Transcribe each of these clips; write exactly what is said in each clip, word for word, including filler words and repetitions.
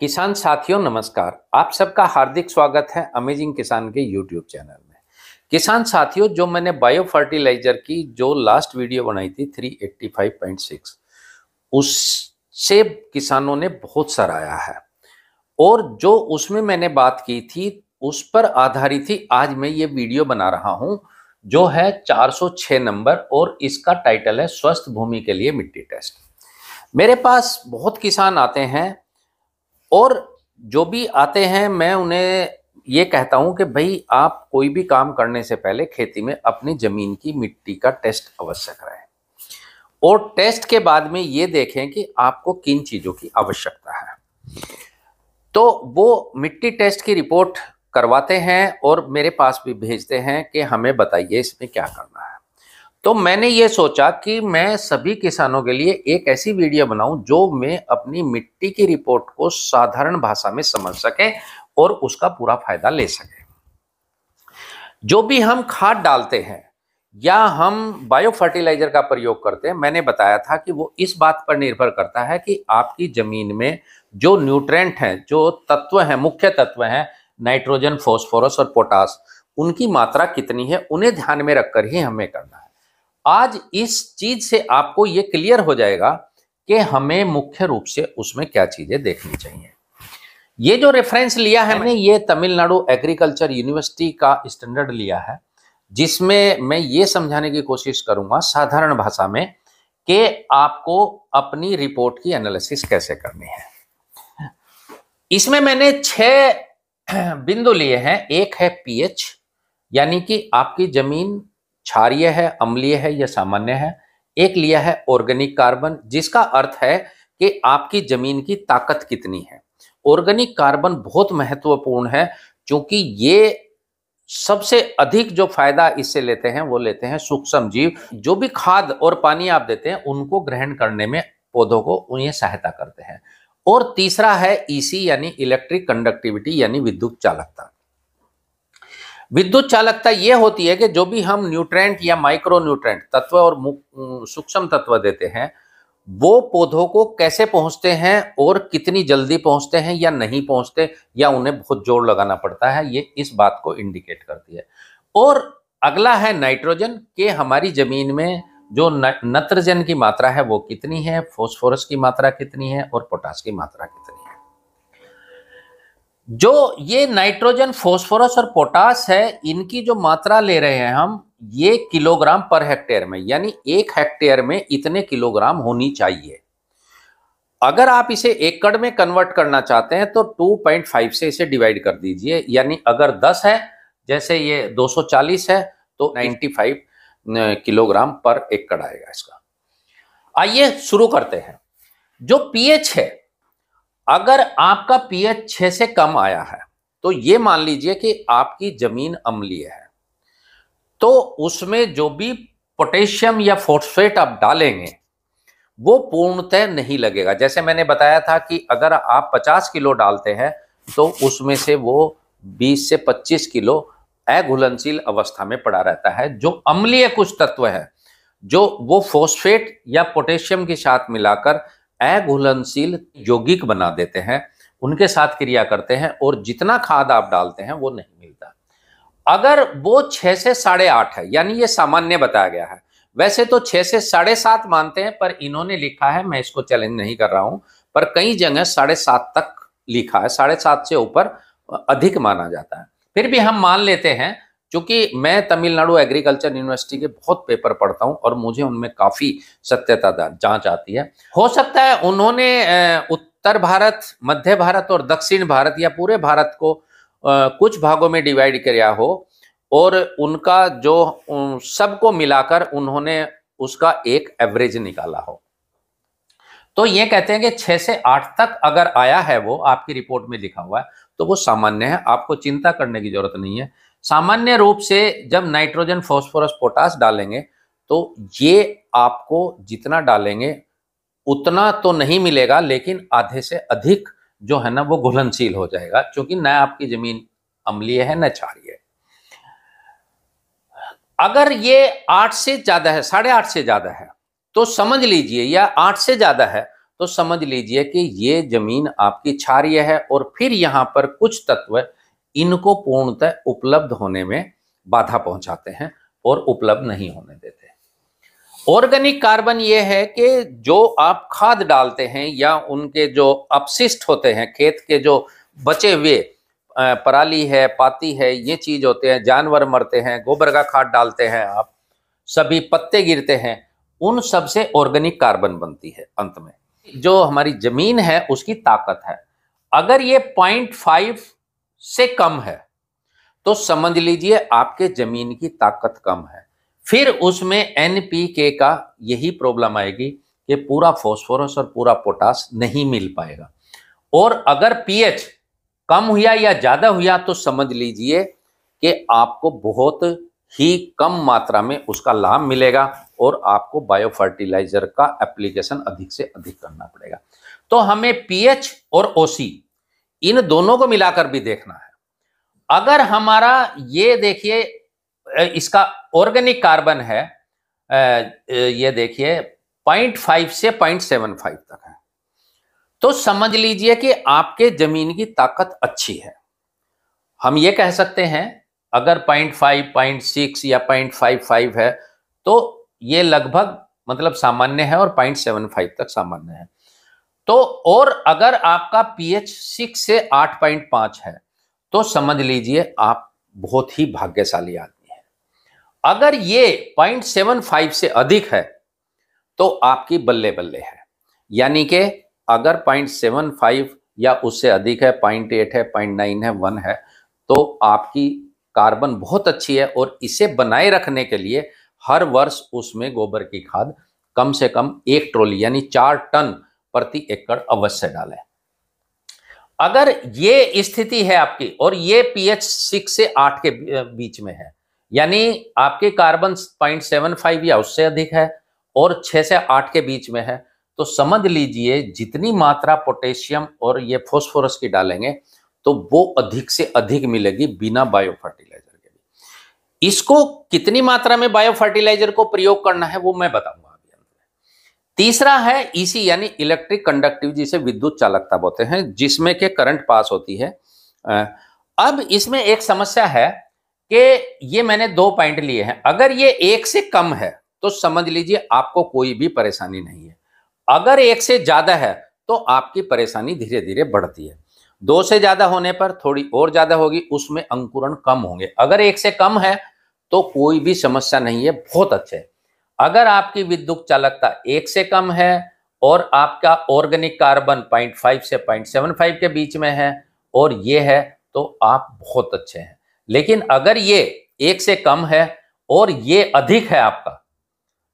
किसान साथियों नमस्कार, आप सबका हार्दिक स्वागत है अमेजिंग किसान के यूट्यूब चैनल में। किसान साथियों, जो मैंने बायो फर्टिलाइजर की जो लास्ट वीडियो बनाई थी तीन सौ पचासी पॉइंट छह, उससे किसानों ने बहुत सराहा है और जो उसमें मैंने बात की थी उस पर आधारित ही आज मैं ये वीडियो बना रहा हूँ, जो है चार सौ छह नंबर और इसका टाइटल है स्वस्थ भूमि के लिए मिट्टी टेस्ट। मेरे पास बहुत किसान आते हैं और जो भी आते हैं मैं उन्हें ये कहता हूं कि भाई आप कोई भी काम करने से पहले खेती में अपनी ज़मीन की मिट्टी का टेस्ट अवश्य कराएं और टेस्ट के बाद में ये देखें कि आपको किन चीज़ों की आवश्यकता है। तो वो मिट्टी टेस्ट की रिपोर्ट करवाते हैं और मेरे पास भी भेजते हैं कि हमें बताइए इसमें क्या करना है। तो मैंने ये सोचा कि मैं सभी किसानों के लिए एक ऐसी वीडियो बनाऊं जो मैं अपनी मिट्टी की रिपोर्ट को साधारण भाषा में समझ सके और उसका पूरा फायदा ले सके। जो भी हम खाद डालते हैं या हम बायो फर्टिलाइजर का प्रयोग करते हैं, मैंने बताया था कि वो इस बात पर निर्भर करता है कि आपकी जमीन में जो न्यूट्रेंट हैं, जो तत्व हैं, मुख्य तत्व हैं नाइट्रोजन, फॉस्फोरस और पोटास, उनकी मात्रा कितनी है, उन्हें ध्यान में रखकर ही हमें करना है। आज इस चीज से आपको ये क्लियर हो जाएगा कि हमें मुख्य रूप से उसमें क्या चीजें देखनी चाहिए। ये जो रेफरेंस लिया है मैंने, ये तमिलनाडु एग्रीकल्चर यूनिवर्सिटी का स्टैंडर्ड लिया है, जिसमें मैं ये समझाने की कोशिश करूंगा साधारण भाषा में कि आपको अपनी रिपोर्ट की एनालिसिस कैसे करनी है। इसमें मैंने छह बिंदु लिए हैं। एक है पीएच, यानी कि आपकी जमीन क्षारीय है, अम्लीय है या सामान्य है। एक लिया है ऑर्गेनिक कार्बन, जिसका अर्थ है कि आपकी जमीन की ताकत कितनी है। ऑर्गेनिक कार्बन बहुत महत्वपूर्ण है, क्योंकि ये सबसे अधिक जो फायदा इससे लेते हैं वो लेते हैं सूक्ष्म जीव। जो भी खाद और पानी आप देते हैं उनको ग्रहण करने में पौधों को उन्हें सहायता करते हैं। और तीसरा है ईसी, यानी इलेक्ट्रिक कंडक्टिविटी, यानी विद्युत चालकता। विद्युत चालकता ये होती है कि जो भी हम न्यूट्रेंट या माइक्रो न्यूट्रेंट तत्व और सूक्ष्म तत्व देते हैं वो पौधों को कैसे पहुंचते हैं और कितनी जल्दी पहुंचते हैं या नहीं पहुंचते, या उन्हें बहुत जोर लगाना पड़ता है, ये इस बात को इंडिकेट करती है। और अगला है नाइट्रोजन, के हमारी जमीन में जो नाइट्रोजन की मात्रा है वो कितनी है, फॉस्फोरस की मात्रा कितनी है और पोटास की मात्रा कितनी है। जो ये नाइट्रोजन, फॉस्फोरस और पोटास है, इनकी जो मात्रा ले रहे हैं हम, ये किलोग्राम पर हेक्टेयर में, यानी एक हेक्टेयर में इतने किलोग्राम होनी चाहिए। अगर आप इसे एकड़ में कन्वर्ट करना चाहते हैं तो दो पॉइंट पाँच से इसे डिवाइड कर दीजिए, यानी अगर दस है, जैसे ये दो सौ चालीस है, तो पचानवे किलोग्राम पर एकड़ आएगा इसका। आइए शुरू करते हैं। जो पीएच है, अगर आपका पीएच छह से कम आया है तो ये मान लीजिए कि आपकी जमीन अम्लीय है, तो उसमें जो भी पोटेशियम या फॉस्फेट आप डालेंगे वो पूर्णतः नहीं लगेगा। जैसे मैंने बताया था कि अगर आप पचास किलो डालते हैं तो उसमें से वो बीस से पच्चीस किलो अघुलनशील अवस्था में पड़ा रहता है। जो अम्लीय कुछ तत्व है, जो वो फॉस्फेट या पोटेशियम के साथ मिलाकर अघुलनशील यौगिक बना देते हैं, उनके साथ क्रिया करते हैं और जितना खाद आप डालते हैं वो नहीं मिलता। अगर वो छह से साढ़े आठ है, यानी ये सामान्य बताया गया है, वैसे तो छह से साढ़े सात मानते हैं, पर इन्होंने लिखा है, मैं इसको चैलेंज नहीं कर रहा हूं, पर कई जगह साढ़े सात तक लिखा है, साढ़े सात से ऊपर अधिक माना जाता है, फिर भी हम मान लेते हैं। क्योंकि मैं तमिलनाडु एग्रीकल्चर यूनिवर्सिटी के बहुत पेपर पढ़ता हूं और मुझे उनमें काफी सत्यता जांच आती है। हो सकता है उन्होंने उत्तर भारत, मध्य भारत और दक्षिण भारत या पूरे भारत को कुछ भागों में डिवाइड किया हो और उनका जो सबको मिलाकर उन्होंने उसका एक एवरेज निकाला हो। तो ये कहते हैं कि छह से आठ तक अगर आया है, वो आपकी रिपोर्ट में लिखा हुआ है, तो वो सामान्य है, आपको चिंता करने की जरूरत नहीं है। सामान्य रूप से जब नाइट्रोजन, फॉस्फोरस, पोटास डालेंगे तो ये आपको जितना डालेंगे उतना तो नहीं मिलेगा, लेकिन आधे से अधिक जो है ना वो घुलनशील हो जाएगा, क्योंकि ना आपकी जमीन अम्लीय है ना क्षारीय। अगर ये आठ से ज्यादा है, साढ़े आठ से ज्यादा है तो समझ लीजिए, या आठ से ज्यादा है तो समझ लीजिए कि ये जमीन आपकी क्षारीय है और फिर यहाँ पर कुछ तत्व इनको पूर्णतः उपलब्ध होने में बाधा पहुंचाते हैं और उपलब्ध नहीं होने देते। ऑर्गेनिक कार्बन ये है कि जो आप खाद डालते हैं या उनके जो अपशिष्ट होते हैं, खेत के जो बचे हुए पराली है, पाती है, ये चीज होते हैं, जानवर मरते हैं, गोबर का खाद डालते हैं आप, सभी पत्ते गिरते हैं, उन सब से ऑर्गेनिक कार्बन बनती है। अंत में जो हमारी जमीन है उसकी ताकत है, अगर ये पॉइंट फाइव से कम है तो समझ लीजिए आपके जमीन की ताकत कम है। फिर उसमें एन पी के का यही प्रॉब्लम आएगी कि पूरा फास्फोरस और पूरा पोटास नहीं मिल पाएगा। और अगर पीएच कम हुआ या ज़्यादा हुआ तो समझ लीजिए कि आपको बहुत ही कम मात्रा में उसका लाभ मिलेगा और आपको बायो फर्टिलाइजर का एप्लीकेशन अधिक से अधिक करना पड़ेगा। तो हमें पीएच और ओसी इन दोनों को मिलाकर भी देखना है। अगर हमारा ये देखिए इसका ऑर्गेनिक कार्बन है, ये देखिए पॉइंट फाइव से पॉइंट सेवन फाइव तक है, तो समझ लीजिए कि आपके जमीन की ताकत अच्छी है। हम ये कह सकते हैं अगर पॉइंट फाइव, पॉइंट सिक्स या पॉइंट फिफ्टी फाइव है तो ये लगभग मतलब सामान्य है और पॉइंट सेवन फाइव तक सामान्य है। तो और अगर आपका पीएच सिक्स से आठ पॉइंट पाँच है तो समझ लीजिए आप बहुत ही भाग्यशाली आदमी है। अगर ये पॉइंट सेवन फाइव से अधिक है तो आपकी बल्ले बल्ले है, यानी कि अगर पॉइंट सेवन फाइव या उससे अधिक है, पॉइंट एट है, पॉइंट नाइन है, वन है, तो आपकी कार्बन बहुत अच्छी है। और इसे बनाए रखने के लिए हर वर्ष उसमें गोबर की खाद कम से कम एक ट्रॉली यानी चार टन प्रति एकड़ अवश्य डालें। अगर ये स्थिति है आपकी और ये पीएच सिक्स से आठ के बीच में है, यानी आपके कार्बन पॉइंट सेवन फाइव या उससे अधिक है और छह से आठ के बीच में है, तो समझ लीजिए जितनी मात्रा पोटेशियम और ये फॉस्फोरस की डालेंगे तो वो अधिक से अधिक मिलेगी बिना बायो फर्टिलाइजर के भी। इसको कितनी मात्रा में बायो फर्टिलाइजर को प्रयोग करना है वो मैं बताऊंगा। तीसरा है ई सी यानी इलेक्ट्रिक कंडक्टिव, जिसे विद्युत चालकता बोलते हैं, जिसमें के करंट पास होती है। अब इसमें एक समस्या है कि ये मैंने दो पॉइंट लिए हैं, अगर ये एक से कम है तो समझ लीजिए आपको कोई भी परेशानी नहीं है। अगर एक से ज्यादा है तो आपकी परेशानी धीरे धीरे बढ़ती है। दो से ज्यादा होने पर थोड़ी और ज्यादा होगी, उसमें अंकुरण कम होंगे। अगर एक से कम है तो कोई भी समस्या नहीं है, बहुत अच्छे है। अगर आपकी विद्युत चालकता एक से कम है और आपका ऑर्गेनिक कार्बन पॉइंट फाइव से पॉइंट सेवन फाइव के बीच में है और ये है, तो आप बहुत अच्छे हैं। लेकिन अगर ये एक से कम है और ये अधिक है, आपका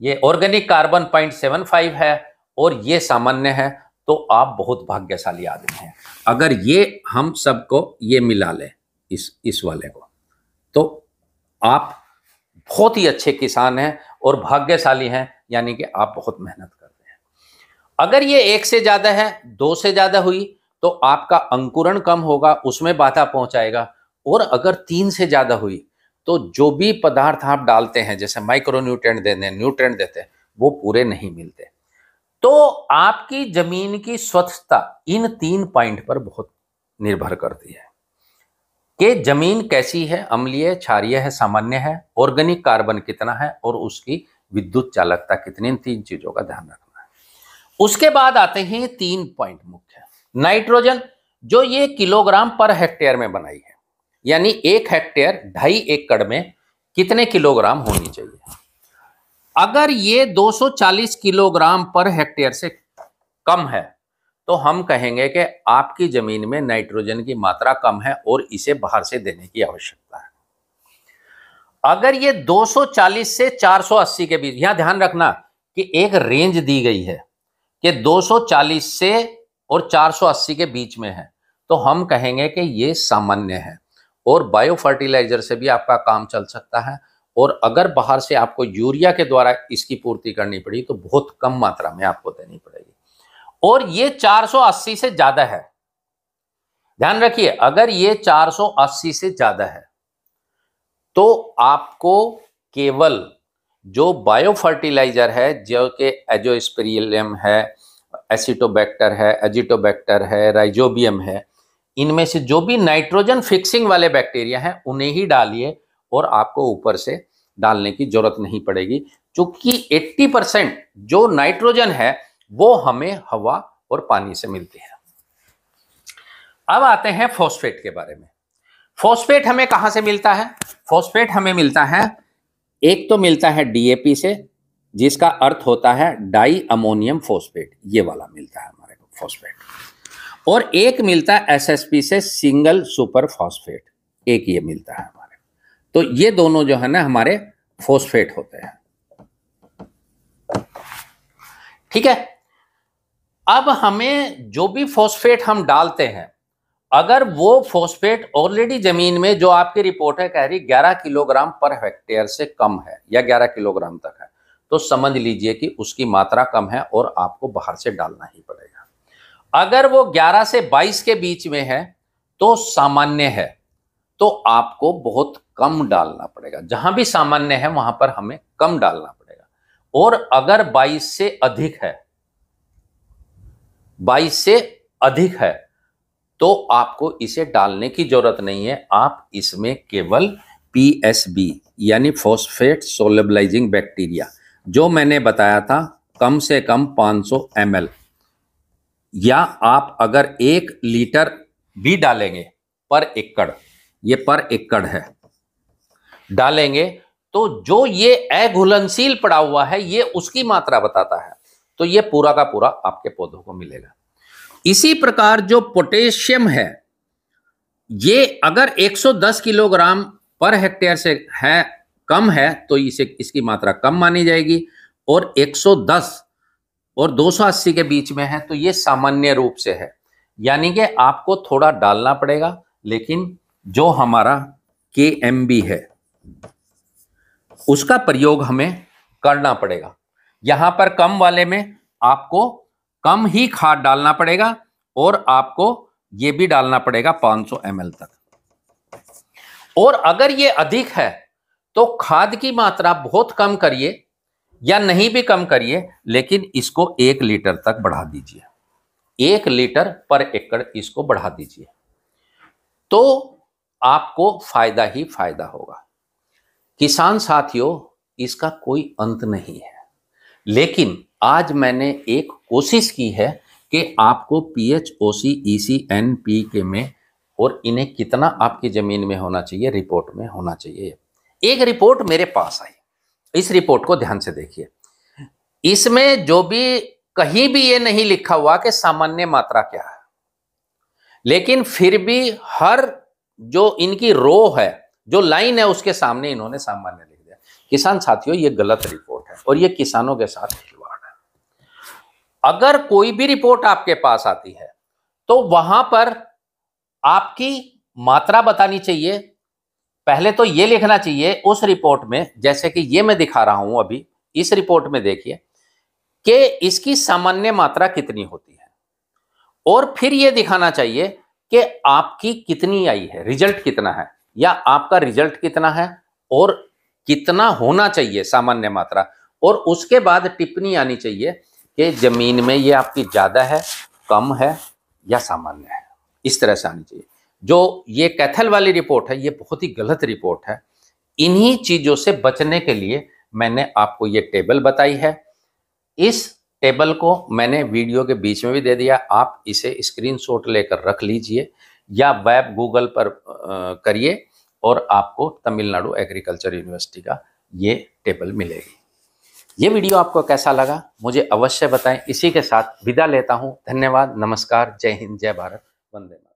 ये organic carbon point seven five है और ये सामान्य है, तो आप बहुत भाग्यशाली आदमी हैं। अगर ये हम सबको ये मिला लें इस इस वाले को, तो आप बहुत ही अच्छे किसान हैं और भाग्यशाली हैं, यानी कि आप बहुत मेहनत करते हैं। अगर ये एक से ज्यादा है, दो से ज्यादा हुई तो आपका अंकुरण कम होगा, उसमें बाधा पहुंचाएगा। और अगर तीन से ज्यादा हुई तो जो भी पदार्थ आप डालते हैं, जैसे माइक्रोन्यूट्रिएंट देते हैं, न्यूट्रिएंट देते हैं, वो पूरे नहीं मिलते। तो आपकी जमीन की स्वच्छता इन तीन पॉइंट पर बहुत निर्भर करती है कि जमीन कैसी है, अम्लीय, क्षारीय है, सामान्य है, ऑर्गेनिक कार्बन कितना है और उसकी विद्युत चालकता कितनी। तीन चीजों का ध्यान रखना है। उसके बाद आते हैं तीन पॉइंट मुख्य नाइट्रोजन, जो ये किलोग्राम पर हेक्टेयर में बनाई है, यानी एक हेक्टेयर ढाई एकड़ में कितने किलोग्राम होनी चाहिए। अगर ये दो सौ चालीस किलोग्राम पर हेक्टेयर से कम है तो हम कहेंगे कि आपकी जमीन में नाइट्रोजन की मात्रा कम है और इसे बाहर से देने की आवश्यकता है। अगर ये दो सौ चालीस से चार सौ अस्सी के बीच, यहां ध्यान रखना कि एक रेंज दी गई है कि दो सौ चालीस से और चार सौ अस्सी के बीच में है, तो हम कहेंगे कि ये सामान्य है और बायो फर्टिलाइजर से भी आपका काम चल सकता है। और अगर बाहर से आपको यूरिया के द्वारा इसकी पूर्ति करनी पड़ी तो बहुत कम मात्रा में आपको देनी पड़ेगी। और ये चार सौ अस्सी से ज्यादा है, ध्यान रखिए, अगर ये चार सौ अस्सी से ज्यादा है तो आपको केवल जो बायो फर्टिलाइजर है, जो कि एजोस्पिरिलियम है, एसिटोबैक्टर है, एजिटोबैक्टर है, राइजोबियम है, इनमें से जो भी नाइट्रोजन फिक्सिंग वाले बैक्टीरिया हैं उन्हें ही डालिए और आपको ऊपर से डालने की जरूरत नहीं पड़ेगी, क्योंकि अस्सी परसेंट जो नाइट्रोजन है वो हमें हवा और पानी से मिलती है। अब आते हैं फॉस्फेट के बारे में। फॉस्फेट हमें कहां से मिलता है? फॉस्फेट हमें मिलता है, एक तो मिलता है डीएपी से, जिसका अर्थ होता है डाई अमोनियम फॉस्फेट, ये वाला मिलता है हमारे को फॉस्फेट, और एक मिलता है एसएसपी से, सिंगल सुपर फॉस्फेट, एक ये मिलता है हमारे। तो ये दोनों जो है ना हमारे फॉस्फेट होते हैं, ठीक है। अब हमें जो भी फॉस्फेट हम डालते हैं, अगर वो फॉस्फेट ऑलरेडी जमीन में, जो आपकी रिपोर्ट है कह रही ग्यारह किलोग्राम पर हेक्टेयर से कम है या ग्यारह किलोग्राम तक है, तो समझ लीजिए कि उसकी मात्रा कम है और आपको बाहर से डालना ही पड़ेगा। अगर वो ग्यारह से बाईस के बीच में है तो सामान्य है, तो आपको बहुत कम डालना पड़ेगा। जहां भी सामान्य है वहां पर हमें कम डालना पड़ेगा। और अगर बाईस से अधिक है तो आपको इसे डालने की जरूरत नहीं है। आप इसमें केवल पीएसबी यानी फॉस्फेट सोलेबलाइजिंग बैक्टीरिया, जो मैंने बताया था, कम से कम पाँच सौ एम एल, या आप अगर एक लीटर भी डालेंगे पर एकड़, ये पर एकड़ है, डालेंगे तो जो ये अघुलनशील पड़ा हुआ है ये उसकी मात्रा बताता है, तो ये पूरा का पूरा आपके पौधों को मिलेगा। इसी प्रकार जो पोटेशियम है, ये अगर एक सौ दस किलोग्राम पर हेक्टेयर से है कम है तो इसे इसकी मात्रा कम मानी जाएगी, और एक सौ दस और दो सौ अस्सी के बीच में है तो ये सामान्य रूप से है, यानी कि आपको थोड़ा डालना पड़ेगा। लेकिन जो हमारा के एम बी है उसका प्रयोग हमें करना पड़ेगा। यहाँ पर कम वाले में आपको कम ही खाद डालना पड़ेगा और आपको ये भी डालना पड़ेगा पाँच सौ एम एल तक। और अगर ये अधिक है तो खाद की मात्रा बहुत कम करिए या नहीं भी कम करिए, लेकिन इसको एक लीटर तक बढ़ा दीजिए, एक लीटर पर एकड़ इसको बढ़ा दीजिए, तो आपको फायदा ही फायदा होगा। किसान साथियों, इसका कोई अंत नहीं है, लेकिन आज मैंने एक कोशिश की है कि आपको पीएच, ओसी, ईसी, एनपीके में, और इन्हें कितना आपकी जमीन में होना चाहिए, रिपोर्ट में होना चाहिए। एक रिपोर्ट मेरे पास आई, इस रिपोर्ट को ध्यान से देखिए। इसमें जो भी, कहीं भी ये नहीं लिखा हुआ कि सामान्य मात्रा क्या है, लेकिन फिर भी हर जो इनकी रो है, जो लाइन है, उसके सामने इन्होंने सामान्य लिख दिया। किसान साथियों, ये गलत रिपोर्ट है और ये किसानों के साथ खिलवाड़ है। अगर कोई भी रिपोर्ट आपके पास आती है तो वहां पर आपकी मात्रा बतानी चाहिए। पहले तो ये लिखना चाहिए उस रिपोर्ट में, जैसे कि ये मैं दिखा रहा हूं अभी, इस रिपोर्ट में देखिए कि इसकी सामान्य मात्रा कितनी होती है, और फिर ये दिखाना चाहिए कि आपकी कितनी आई है, रिजल्ट कितना है, या आपका रिजल्ट कितना है और कितना होना चाहिए सामान्य मात्रा। और उसके बाद टिप्पणी आनी चाहिए कि जमीन में ये आपकी ज्यादा है, कम है या सामान्य है, इस तरह से आनी चाहिए। जो ये कैथल वाली रिपोर्ट है, ये बहुत ही गलत रिपोर्ट है। इन्हीं चीजों से बचने के लिए मैंने आपको ये टेबल बताई है। इस टेबल को मैंने वीडियो के बीच में भी दे दिया, आप इसे स्क्रीनशॉट लेकर रख लीजिए या वेब गूगल पर करिए और आपको तमिलनाडु एग्रीकल्चर यूनिवर्सिटी का ये टेबल मिलेगी। ये वीडियो आपको कैसा लगा मुझे अवश्य बताएं। इसी के साथ विदा लेता हूँ। धन्यवाद, नमस्कार, जय हिंद, जय भारत, वंदे मातरम।